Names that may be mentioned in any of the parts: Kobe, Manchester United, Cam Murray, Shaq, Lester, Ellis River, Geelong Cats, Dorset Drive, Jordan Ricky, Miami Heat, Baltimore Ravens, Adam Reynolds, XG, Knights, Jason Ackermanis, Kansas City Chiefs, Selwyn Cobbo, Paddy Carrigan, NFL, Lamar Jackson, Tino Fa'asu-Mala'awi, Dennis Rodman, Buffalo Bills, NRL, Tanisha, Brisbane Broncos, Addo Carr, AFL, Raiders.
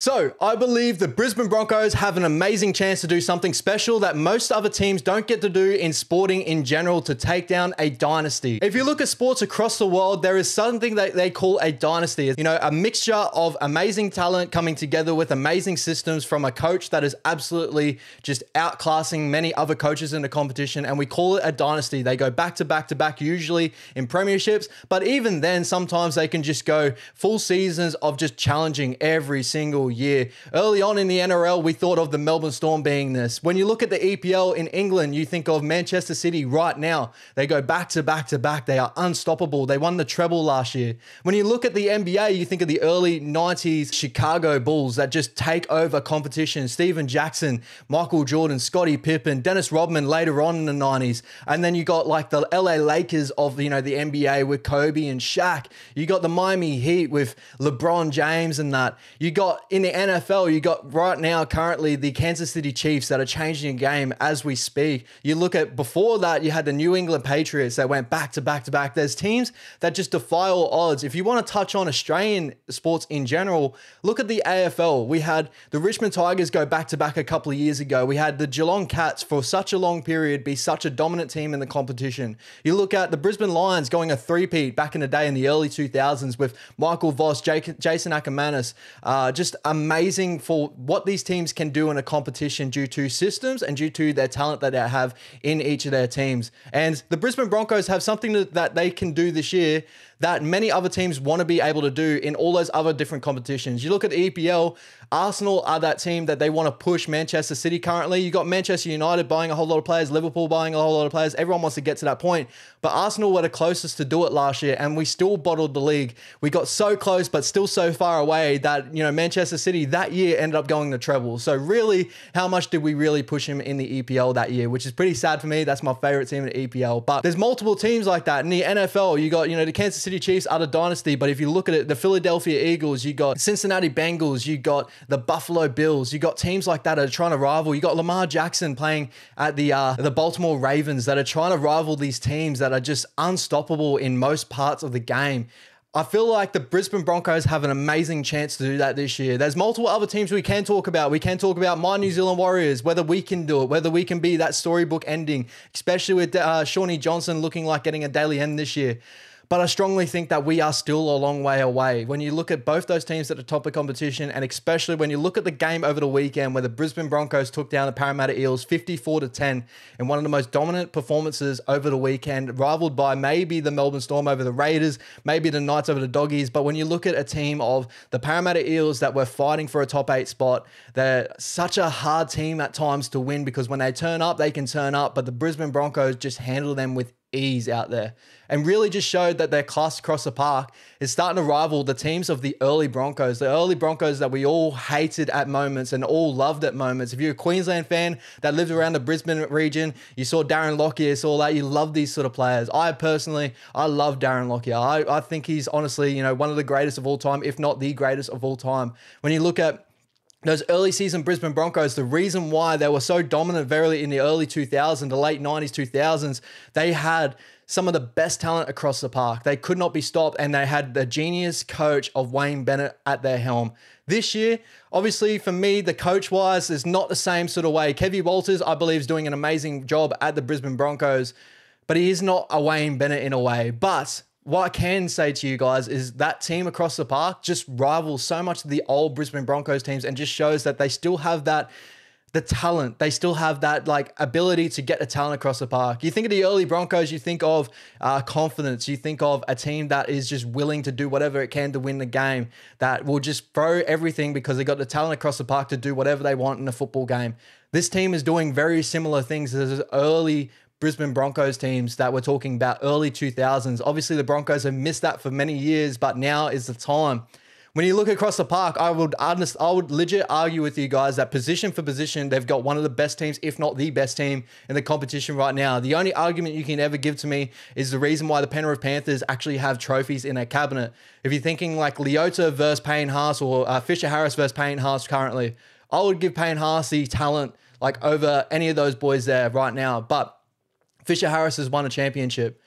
So, I believe the Brisbane Broncos have an amazing chance to do something special that most other teams don't get to do in sporting in general, to take down a dynasty. If you look at sports across the world, there is something that they call a dynasty. You know, a mixture of amazing talent coming together with amazing systems from a coach that is absolutely just outclassing many other coaches in the competition, and we call it a dynasty. They go back to back to back, usually in premierships, but even then, sometimes they can just go full seasons of just challenging every single year. Early on in the NRL, we thought of the Melbourne Storm being this. When you look at the EPL in England, you think of Manchester City right now. They go back to back to back. They are unstoppable. They won the treble last year. When you look at the NBA, you think of the early 90s Chicago Bulls that just take over competition. Stephen Jackson, Michael Jordan, Scottie Pippen, Dennis Rodman later on in the 90s. And then you got like the LA Lakers of, you know, the NBA with Kobe and Shaq. You got the Miami Heat with LeBron James and that. You got in the NFL, you got right now currently the Kansas City Chiefs that are changing the game as we speak. You look at before that, you had the New England Patriots that went back to back to back. There's teams that just defy all odds. If you want to touch on Australian sports in general, look at the AFL. We had the Richmond Tigers go back to back a couple of years ago. We had the Geelong Cats for such a long period be such a dominant team in the competition. You look at the Brisbane Lions going a three-peat back in the day in the early 2000s with Michael Voss, Jason Ackermanis, just amazing for what these teams can do in a competition due to systems and due to their talent that they have in each of their teams. And the Brisbane Broncos have something that they can do this year that many other teams want to be able to do in all those other different competitions. You look at the EPL, Arsenal are that team that they want to push Manchester City currently. You got Manchester United buying a whole lot of players, Liverpool buying a whole lot of players. Everyone wants to get to that point. But Arsenal were the closest to do it last year, and we still bottled the league. We got so close, but still so far away that, you know, Manchester City that year ended up going the treble. So really, how much did we really push him in the EPL that year? Which is pretty sad for me. That's my favorite team in the EPL. But there's multiple teams like that. In the NFL, you got, you know, the Kansas City Chiefs are the dynasty, but if you look at it, the Philadelphia Eagles, you got Cincinnati Bengals, you got the Buffalo Bills, you got teams like that are trying to rival. You got Lamar Jackson playing at the Baltimore Ravens that are trying to rival these teams that are just unstoppable in most parts of the game. I feel like the Brisbane Broncos have an amazing chance to do that this year. There's multiple other teams we can talk about. We can talk about my New Zealand Warriors, whether we can do it, whether we can be that storybook ending, especially with Shawnee Johnson looking like getting a daily end this year. But I strongly think that we are still a long way away. When you look at both those teams at the top of competition, and especially when you look at the game over the weekend where the Brisbane Broncos took down the Parramatta Eels 54-10 in one of the most dominant performances over the weekend, rivaled by maybe the Melbourne Storm over the Raiders, maybe the Knights over the Doggies. But when you look at a team of the Parramatta Eels that were fighting for a top 8 spot, they're such a hard team at times to win because when they turn up, they can turn up. But the Brisbane Broncos just handle them with ease out there and really just showed that their class across the park is starting to rival the teams of the early Broncos that we all hated at moments and all loved at moments. If you're a Queensland fan that lived around the Brisbane region, you saw Darren Lockyer, saw that you love these sort of players. I love Darren Lockyer. I think he's honestly, you know, one of the greatest of all time, if not the greatest of all time. When you look at those early season Brisbane Broncos, the reason why they were so dominant verily in the early 2000s, the late 90s, 2000s, they had some of the best talent across the park. They could not be stopped, and they had the genius coach of Wayne Bennett at their helm. This year, obviously for me, the coach-wise is not the same sort of way. Kevy Walters, I believe, is doing an amazing job at the Brisbane Broncos, but he is not a Wayne Bennett in a way. But what I can say to you guys is that team across the park just rivals so much the old Brisbane Broncos teams and just shows that they still have that, the talent. They still have that like ability to get the talent across the park. You think of the early Broncos, you think of confidence. You think of a team that is just willing to do whatever it can to win the game, that will just throw everything because they got the talent across the park to do whatever they want in a football game. This team is doing very similar things as early Brisbane Broncos teams that we're talking about early 2000s. Obviously, the Broncos have missed that for many years, but now is the time. When you look across the park, I would legit argue with you guys that position for position, they've got one of the best teams, if not the best team in the competition right now. The only argument you can ever give to me is the reason why the Penrith Panthers actually have trophies in their cabinet. If you're thinking like Leota versus Payne Haas or Fisher Harris versus Payne Haas currently, I would give Payne Haas the talent like over any of those boys there right now. But Fisher Harris has won a championship.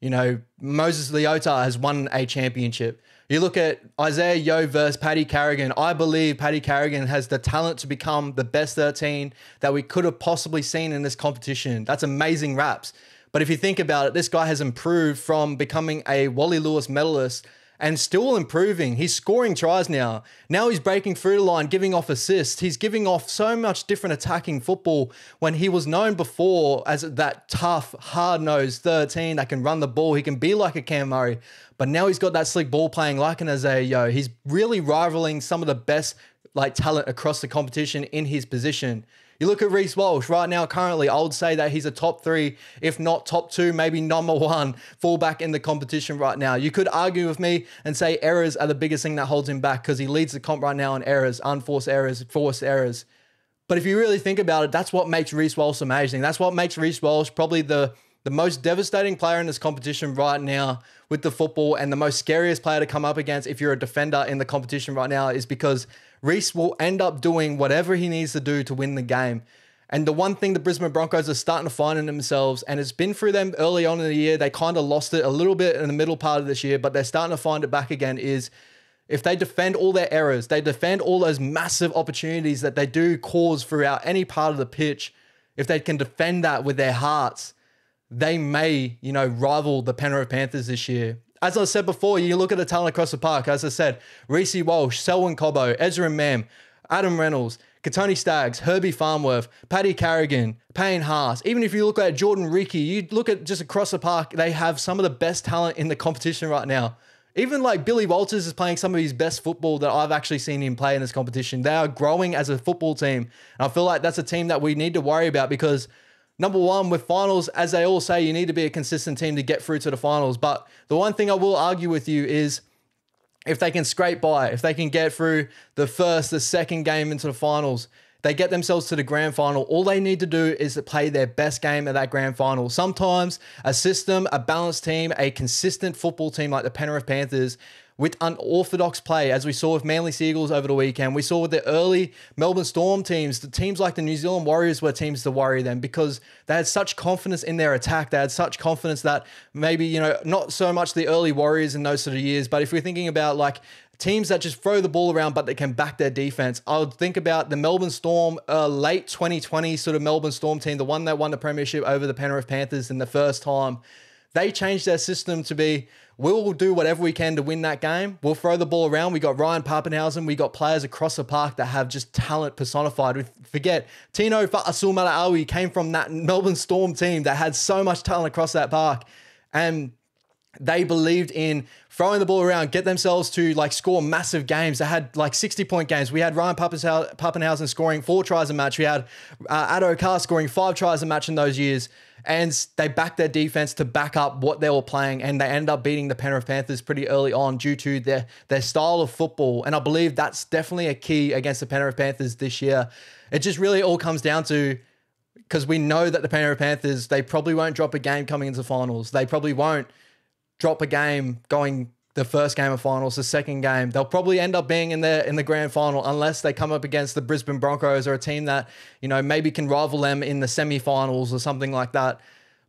You know, Moses Leota has won a championship. You look at Isaiah Yeo versus Paddy Carrigan. I believe Paddy Carrigan has the talent to become the best 13 that we could have possibly seen in this competition. That's amazing raps. But if you think about it, this guy has improved from becoming a Wally Lewis medalist and still improving. He's scoring tries now. Now he's breaking through the line, giving off assists. He's giving off so much different attacking football when he was known before as that tough, hard-nosed 13 that can run the ball. He can be like a Cam Murray, but now he's got that slick ball playing like an Isaiah Yeo. He's really rivaling some of the best talent across the competition in his position. You look at Reece Walsh right now, currently, I would say that he's a top 3, if not top 2, maybe number 1 fullback in the competition right now. You could argue with me and say errors are the biggest thing that holds him back because he leads the comp right now in errors, unforced errors, forced errors. But if you really think about it, that's what makes Reece Walsh amazing. That's what makes Reece Walsh probably the most devastating player in this competition right now with the football, and the most scariest player to come up against if you're a defender in the competition right now, is because Reece will end up doing whatever he needs to do to win the game. And the one thing the Brisbane Broncos are starting to find in themselves, and it's been through them early on in the year, they kind of lost it a little bit in the middle part of this year, but they're starting to find it back again, is if they defend all their errors, they defend all those massive opportunities that they do cause throughout any part of the pitch, if they can defend that with their hearts, they may, you know, rival the Penrith Panthers this year. As I said before, you look at the talent across the park. As I said, Reece Walsh, Selwyn Cobbo, Ezra Mam, Adam Reynolds, Katoni Staggs, Herbie Farmworth, Paddy Carrigan, Payne Haas. Even if you look at Jordan Ricky, you look at just across the park, they have some of the best talent in the competition right now. Even like Billy Walters is playing some of his best football that I've actually seen him play in this competition. They are growing as a football team. And I feel like that's a team that we need to worry about because, number one, with finals, as they all say, you need to be a consistent team to get through to the finals. But the one thing I will argue with you is if they can scrape by, if they can get through the first, the second game into the finals, they get themselves to the grand final. All they need to do is to play their best game at that grand final. Sometimes a system, a balanced team, a consistent football team like the Penrith Panthers with unorthodox play, as we saw with Manly Seagulls over the weekend. We saw with the early Melbourne Storm teams, the teams like the New Zealand Warriors were teams to worry them because they had such confidence in their attack. They had such confidence that maybe, you know, not so much the early Warriors in those sort of years, but if we're thinking about like teams that just throw the ball around, but they can back their defense, I would think about the Melbourne Storm, late 2020 sort of Melbourne Storm team, the one that won the premiership over the Penrith Panthers in the first time. They changed their system to be, we'll do whatever we can to win that game. We'll throw the ball around. We got Ryan Papenhuyzen. We got players across the park that have just talent personified. We forget Tino Fa'asu-Mala'awi came from that Melbourne Storm team that had so much talent across that park. And they believed in throwing the ball around, get themselves to like score massive games. They had like 60-point games. We had Ryan Papenhuyzen scoring 4 tries a match. We had Addo Carr scoring 5 tries a match in those years. And they backed their defense to back up what they were playing. And they ended up beating the Penrith Panthers pretty early on due to their style of football. And I believe that's definitely a key against the Penrith Panthers this year. It just really all comes down to, because we know that the Penrith Panthers, they probably won't drop a game coming into finals. They probably won't drop a game going the first game of finals, the second game. They'll probably end up being in the grand final unless they come up against the Brisbane Broncos or a team that, you know, maybe can rival them in the semi-finals or something like that.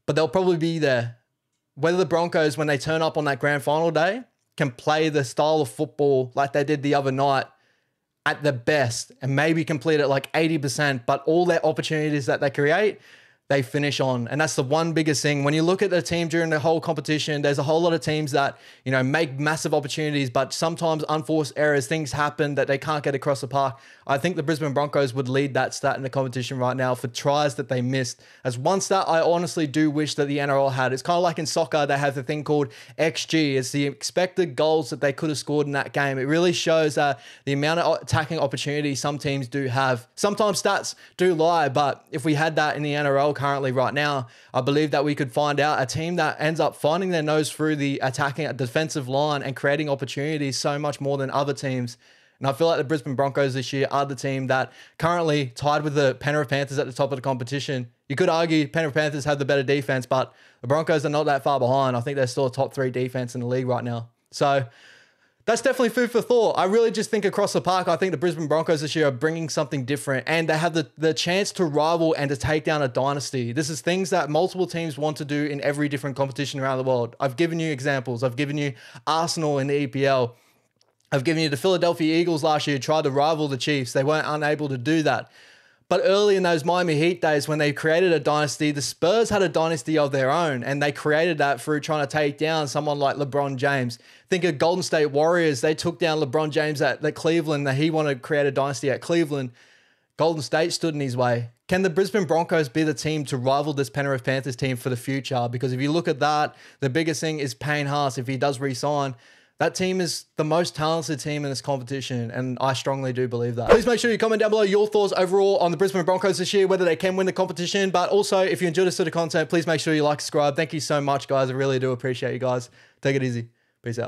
But they'll probably be there. Whether the Broncos, when they turn up on that grand final day, can play the style of football like they did the other night at the best and maybe complete it like 80%, but all their opportunities that they create, they finish on. And that's the one biggest thing. When you look at the team during the whole competition, there's a whole lot of teams that, you know, make massive opportunities, but sometimes unforced errors, things happen that they can't get across the park. I think the Brisbane Broncos would lead that stat in the competition right now for tries that they missed. As one stat I honestly do wish that the NRL had. It's kind of like in soccer, they have the thing called XG. It's the expected goals that they could have scored in that game. It really shows that the amount of attacking opportunities some teams do have. Sometimes stats do lie, but if we had that in the NRL currently right now, I believe that we could find out a team that ends up finding their nose through the attacking defensive line and creating opportunities so much more than other teams. And I feel like the Brisbane Broncos this year are the team that currently tied with the Penrith Panthers at the top of the competition. You could argue Penrith Panthers have the better defense, but the Broncos are not that far behind. I think they're still a top 3 defense in the league right now. So that's definitely food for thought. I really just think across the park, I think the Brisbane Broncos this year are bringing something different, and they have the chance to rival and to take down a dynasty. This is things that multiple teams want to do in every different competition around the world. I've given you examples. I've given you Arsenal in the EPL. I've given you the Philadelphia Eagles last year who tried to rival the Chiefs. They weren't unable to do that. But early in those Miami Heat days when they created a dynasty, the Spurs had a dynasty of their own, and they created that through trying to take down someone like LeBron James. Think of Golden State Warriors. They took down LeBron James at Cleveland. He wanted to create a dynasty at Cleveland. Golden State stood in his way. Can the Brisbane Broncos be the team to rival this Penrith Panthers team for the future? Because if you look at that, the biggest thing is Payne Haas. If he does re-sign, that team is the most talented team in this competition, and I strongly do believe that. Please make sure you comment down below your thoughts overall on the Brisbane Broncos this year, whether they can win the competition. But also, if you enjoyed this sort of content, please make sure you like, subscribe. Thank you so much, guys. I really do appreciate you guys. Take it easy. Peace out.